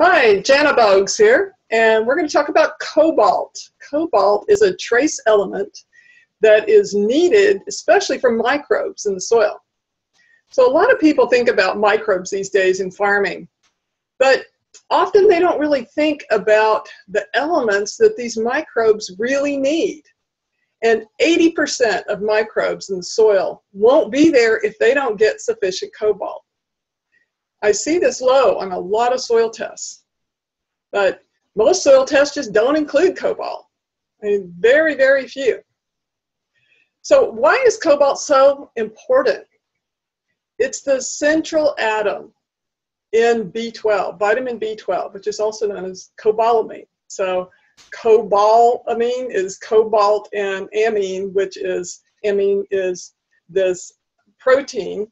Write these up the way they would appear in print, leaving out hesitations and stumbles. Hi, Jana Boggs here, and we're going to talk about cobalt. Cobalt is a trace element that is needed, especially for microbes in the soil. So a lot of people think about microbes these days in farming, but often they don't really think about the elements that these microbes really need. And 80% of microbes in the soil won't be there if they don't get sufficient cobalt. I see this low on a lot of soil tests, but most soil tests just don't include cobalt. I mean, very, very few. So why is cobalt so important? It's the central atom in B12, vitamin B12, which is also known as cobalamin. So cobalamin is cobalt and amine, which is, amine is this protein,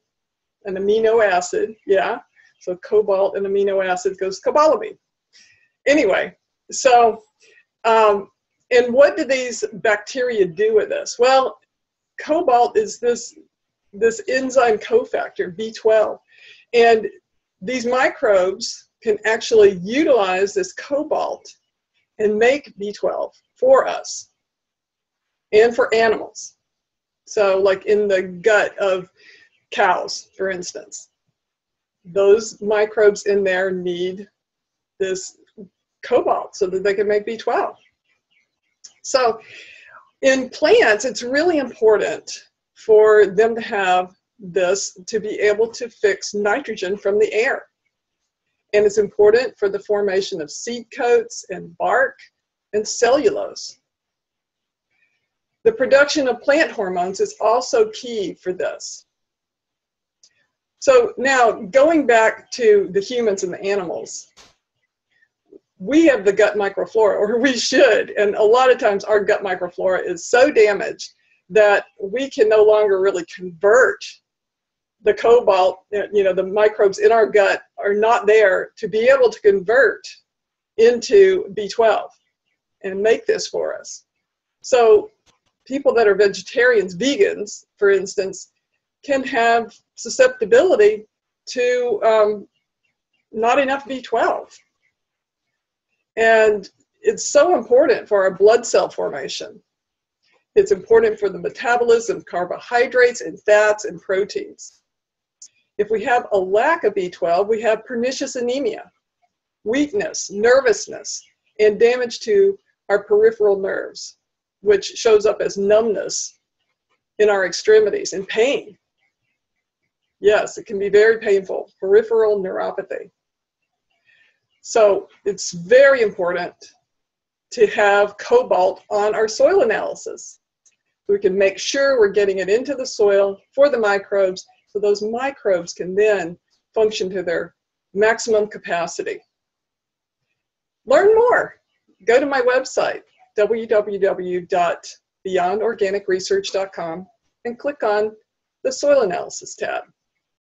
an amino acid, yeah. So cobalt and amino acid goes cobalamin. Anyway, so, and what do these bacteria do with this? Well, cobalt is this enzyme cofactor, B12. And these microbes can actually utilize this cobalt and make B12 for us and for animals. So like in the gut of cows, for instance. Those microbes in there need this cobalt so that they can make B12. So in plants, it's really important for them to have this to be able to fix nitrogen from the air. And it's important for the formation of seed coats and bark and cellulose. The production of plant hormones is also key for this. So now, going back to the humans and the animals, we have the gut microflora, or we should, and a lot of times our gut microflora is so damaged that we can no longer really convert the cobalt, you know, the microbes in our gut are not there to be able to convert into B12 and make this for us. So people that are vegetarians, vegans, for instance, can have susceptibility to not enough B12. And it's so important for our blood cell formation. It's important for the metabolism of carbohydrates and fats and proteins. If we have a lack of B12, we have pernicious anemia, weakness, nervousness, and damage to our peripheral nerves, which shows up as numbness in our extremities and pain. Yes, it can be very painful, peripheral neuropathy. So it's very important to have cobalt on our soil analysis. We can make sure we're getting it into the soil for the microbes, so those microbes can then function to their maximum capacity. Learn more. Go to my website, www.beyondorganicresearch.com, and click on the Soil Analysis tab.